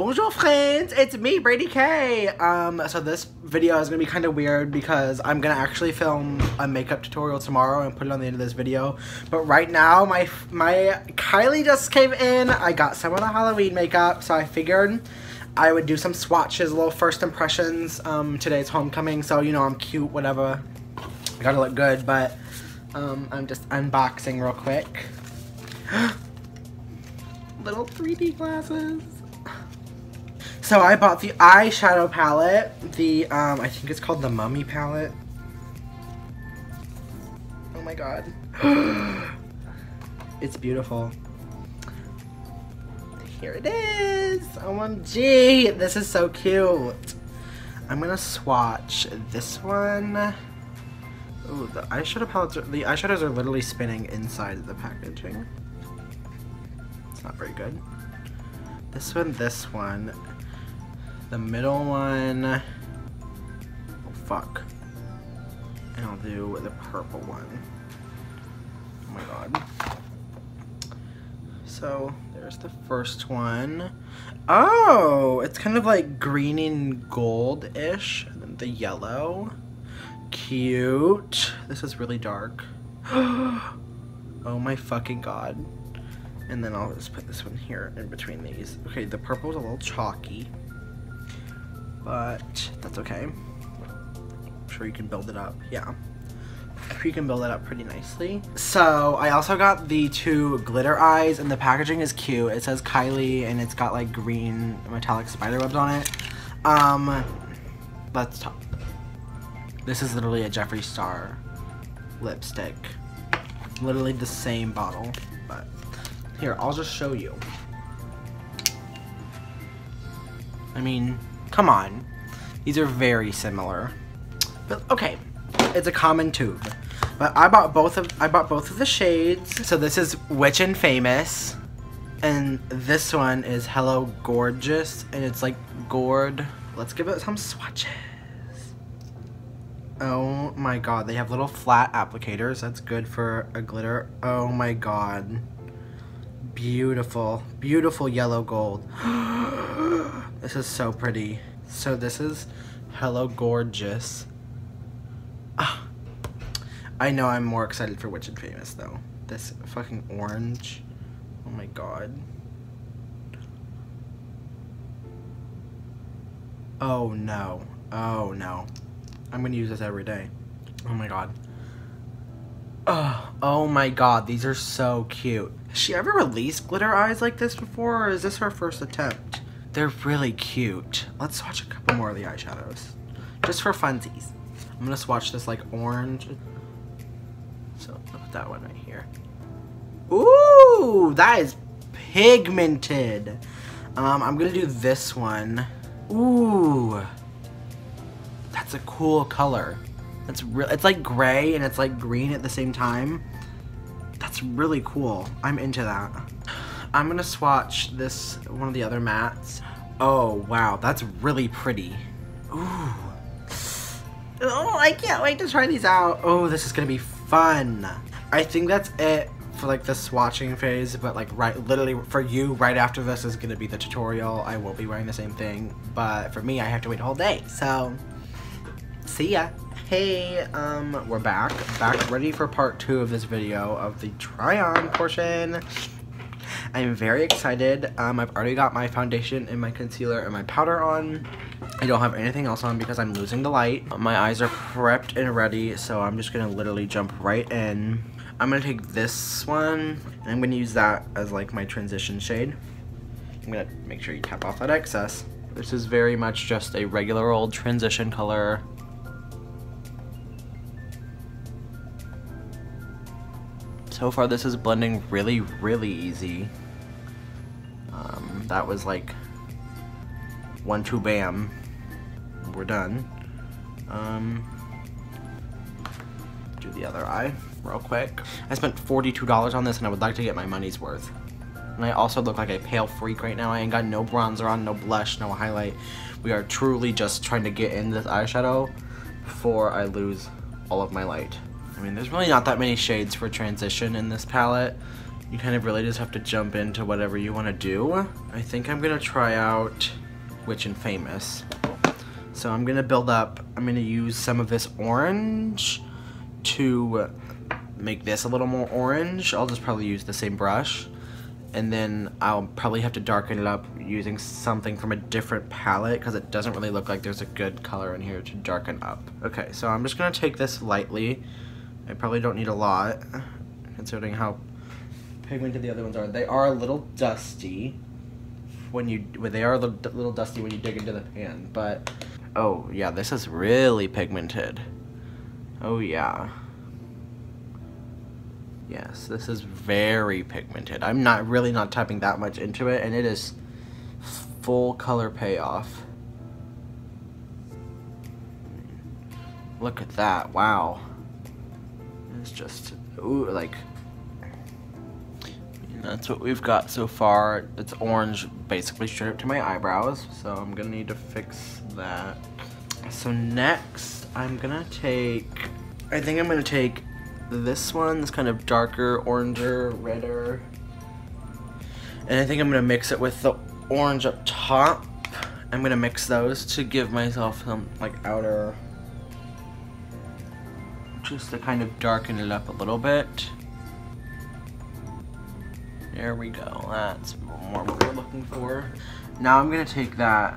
Bonjour friends, it's me, Brady K. So this video is gonna be kind of weird because I'm gonna actually film a makeup tutorial tomorrow and put it on the end of this video. But right now, my Kylie just came in. I got some of the Halloween makeup, so I figured I would do some swatches, little first impressions. Today's homecoming, so you know I'm cute, whatever. I gotta look good, but I'm just unboxing real quick. Little 3D glasses. So I bought the eyeshadow palette, the, I think it's called the Mummy Palette. Oh my god. It's beautiful. Here it is! OMG! This is so cute! I'm gonna swatch this one. Ooh, the eyeshadow palettes are, the eyeshadows are literally spinning inside the packaging. It's not very good. This one... The middle one, oh fuck, and I'll do the purple one. Oh my god. So there's the first one. Oh, it's kind of like green and gold-ish, and then the yellow. Cute. This is really dark. Oh my fucking god. And then I'll just put this one here in between these. Okay, the purple's a little chalky, but that's okay. I'm sure you can build it up. Yeah, I'm sure you can build it up pretty nicely. So I also got the two glitter eyes, and the packaging is cute. It says Kylie, and it's got like green metallic spider webs on it. Let's talk. This is literally a Jeffree Star lipstick. Literally the same bottle, but here, I'll just show you. I mean, come on, these are very similar. But okay, it's a common tube. But I bought both of the shades. So this is Witch and Famous, and this one is Hello Gorgeous, and it's like gourd. Let's give it some swatches. Oh my god, they have little flat applicators. That's good for a glitter. Oh my god, beautiful, beautiful yellow gold. This is so pretty. So this is Hello Gorgeous. Ah, I know I'm more excited for Witch and Famous though. This fucking orange. Oh my god. Oh no. Oh no. I'm gonna use this every day. Oh my god. Oh, oh my god. These are so cute. Has she ever released glitter eyes like this before, or is this her first attempt? They're really cute. Let's swatch a couple more of the eyeshadows. Just for funsies. I'm gonna swatch this like orange. So I'll put that one right here. Ooh, that is pigmented. I'm gonna do this one. Ooh, that's a cool color. That's really, it's like gray and it's like green at the same time. That's really cool. I'm into that. I'm gonna swatch this, one of the other mattes. Oh, wow, that's really pretty. Ooh. Oh, I can't wait to try these out. Oh, this is gonna be fun. I think that's it for like the swatching phase, but like right, literally for you, right after this is gonna be the tutorial. I won't be wearing the same thing, but for me, I have to wait a whole day, so see ya. Hey, we're back ready for part 2 of this video of the try-on portion. I'm very excited. I've already got my foundation and my concealer and my powder on. I don't have anything else on because I'm losing the light. My eyes are prepped and ready, so I'm just gonna literally jump right in. I'm gonna take this one, and I'm gonna use that as like my transition shade. I'm gonna make sure you tap off that excess. This is very much just a regular old transition color. So far, this is blending really, really easy. That was like 1-2 bam. We're done. Do the other eye real quick. I spent $42 on this, and I would like to get my money's worth. And I also look like a pale freak right now. I ain't got no bronzer on, no blush, no highlight. We are truly just trying to get in this eyeshadow before I lose all of my light. I mean, there's really not that many shades for transition in this palette. you kind of really just have to jump into whatever you want to do. I think I'm gonna try out Witch and Famous. So I'm gonna build up, I'm gonna use some of this orange to make this a little more orange. I'll just probably use the same brush, and then I'll probably have to darken it up using something from a different palette because it doesn't really look like there's a good color in here to darken up. Okay, so I'm just gonna take this lightly. I probably don't need a lot considering how pigmented the other ones are. They are a little dusty when you dig into the pan, but oh yeah, this is really pigmented. Oh yeah. Yes, this is very pigmented. I'm really not tapping that much into it, and it is full color payoff. Look at that, wow. It's just, ooh, like, that's what we've got so far. It's orange basically straight up to my eyebrows, so I'm gonna need to fix that. So next, I think I'm gonna take this one, this kind of darker, oranger, redder. And I think I'm gonna mix it with the orange up top. I'm gonna mix those to give myself some like outer, just to kind of darken it up a little bit. There we go, that's more what we're looking for. Now I'm gonna take that,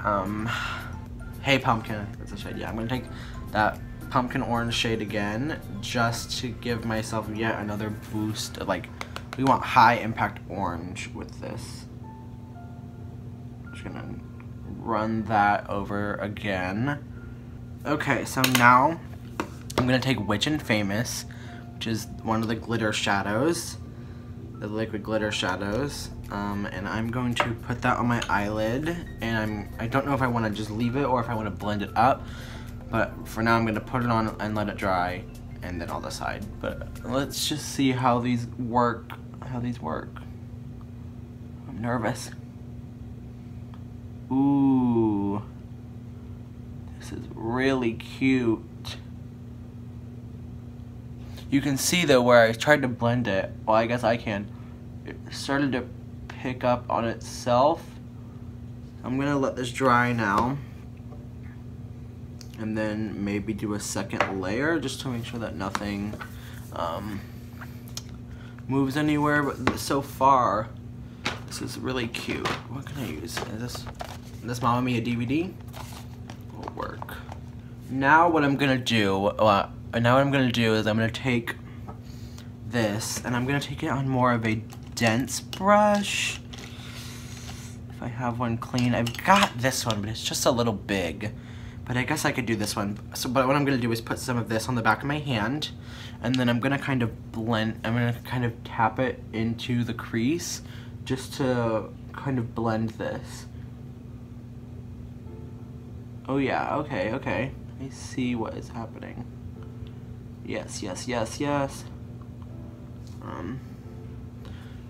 Hey Pumpkin, that's a shade, yeah, I'm gonna take that pumpkin orange shade again, just to give myself yet another boost. Like, we want high impact orange with this. Just gonna run that over again. Okay, so now I'm gonna take Witch and Famous, which is one of the glitter shadows, the liquid glitter shadows, and I'm going to put that on my eyelid. And I don't know if I want to just leave it or if I want to blend it up. But for now, I'm gonna put it on and let it dry, and then I'll decide. But let's just see how these work. I'm nervous. Ooh, this is really cute. You can see though where I tried to blend it. Well, I guess I can. It started to pick up on itself. I'm gonna let this dry now, and then maybe do a second layer just to make sure that nothing moves anywhere. But so far, this is really cute. What can I use? Is this Mama Mia DVD will work. Now what I'm gonna do, is I'm gonna take this and I'm gonna take it on more of a dense brush. If I have one clean, I've got this one, but it's just a little big. But I guess I could do this one. So, but what I'm gonna do is put some of this on the back of my hand, and then I'm gonna kind of blend, I'm gonna kind of tap it into the crease just to kind of blend this. Oh yeah, okay, okay. I see what is happening. Yes, yes, yes, yes.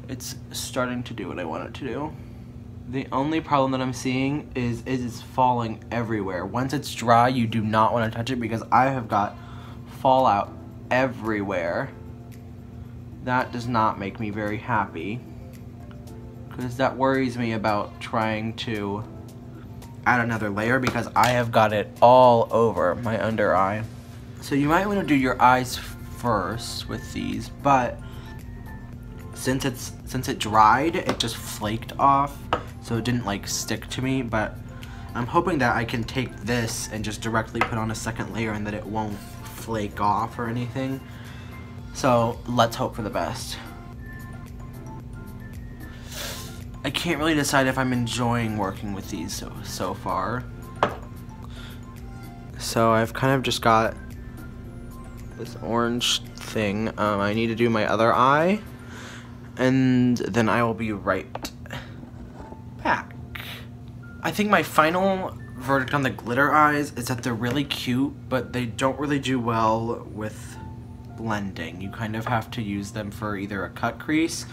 It's starting to do what I want it to do. The only problem that I'm seeing is it's falling everywhere. Once it's dry, you do not want to touch it because I have got fallout everywhere. That does not make me very happy, because that worries me about trying to add another layer because I have got it all over my under eye. So you might want to do your eyes first with these, but since it dried, it just flaked off. So it didn't like stick to me, but I'm hoping that I can take this and just directly put on a second layer and that it won't flake off or anything. So let's hope for the best. I can't really decide if I'm enjoying working with these so far. So I've kind of just got this orange thing. I need to do my other eye, and then I will be right back. I think my final verdict on the glitter eyes is that they're really cute, but they don't really do well with blending. You kind of have to use them for either a cut crease,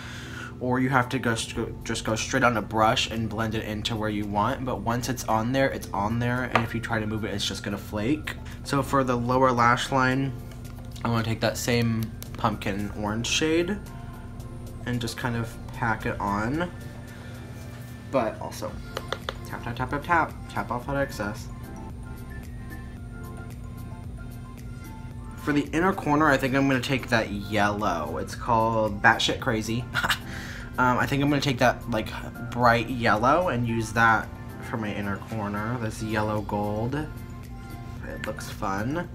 or you have to just go straight on a brush and blend it into where you want. But once it's on there, it's on there, and if you try to move it, it's just gonna flake. So for the lower lash line, I want to take that same pumpkin orange shade and just kind of pack it on, but also tap, tap, tap, tap, tap, tap off that excess. For the inner corner, I think I'm going to take that yellow. It's called Batshit Crazy. I think I'm going to take that like bright yellow and use that for my inner corner. This yellow gold. It looks fun.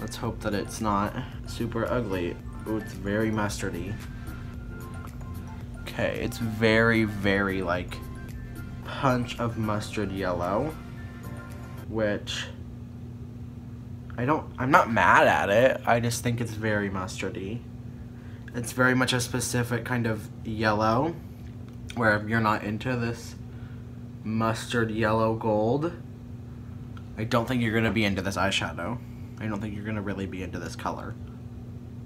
Let's hope that it's not super ugly. Ooh, it's very mustardy. Okay, it's very, very like punch of mustard yellow, which I'm not mad at it. I just think it's very mustardy. It's very much a specific kind of yellow, where if you're not into this mustard yellow gold, I don't think you're going to be into this eyeshadow. I don't think you're going to really be into this color.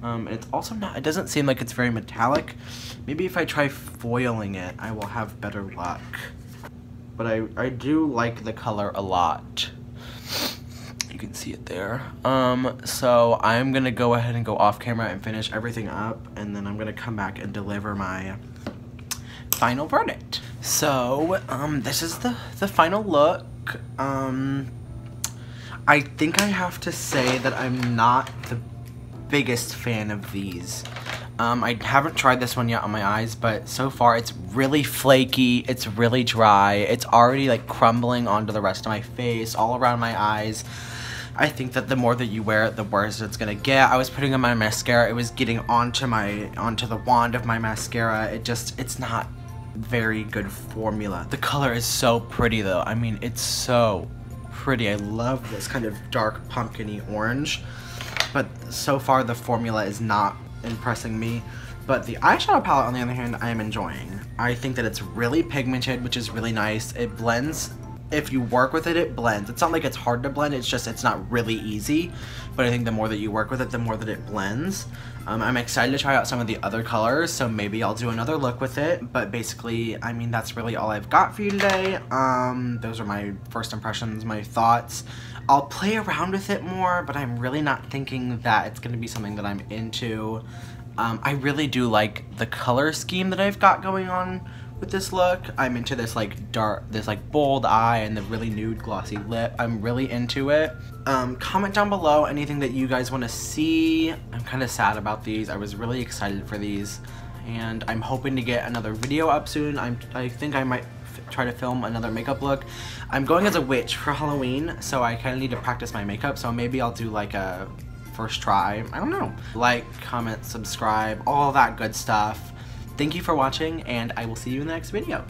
It's also not, it doesn't seem like it's very metallic. Maybe if I try foiling it, I will have better luck. But I do like the color a lot. You can see it there. So I'm gonna go ahead and go off camera and finish everything up, and then I'm gonna come back and deliver my final verdict. So this is the final look. I think I have to say that I'm not the biggest fan of these. I haven't tried this one yet on my eyes, but so far it's really flaky, it's really dry, it's already like crumbling onto the rest of my face, all around my eyes. I think that the more that you wear it, the worse it's gonna get. I was putting on my mascara, it was getting onto the wand of my mascara. It's not very good formula. The color is so pretty though. I mean, it's so pretty. I love this kind of dark pumpkin-y orange, but so far the formula is not impressing me. But the eyeshadow palette, on the other hand, I am enjoying. I think that it's really pigmented, which is really nice. It blends. If you work with it, it blends. It's not like it's hard to blend, it's just it's not really easy, but I think the more that you work with it, the more that it blends. I'm excited to try out some of the other colors, so maybe I'll do another look with it, but basically, I mean, that's really all I've got for you today. Those are my first impressions, my thoughts. I'll play around with it more, but I'm really not thinking that it's going to be something that I'm into. I really do like the color scheme that I've got going on with this look. I'm into this like bold eye and the really nude glossy lip. I'm really into it. Comment down below anything that you guys want to see. I'm kind of sad about these. I was really excited for these, and I'm hoping to get another video up soon. I think I might try to film another makeup look. I'm going as a witch for Halloween, so I kind of need to practice my makeup, so maybe I'll do like a first try. I don't know. Like, comment, subscribe, all that good stuff. Thank you for watching, and I will see you in the next video.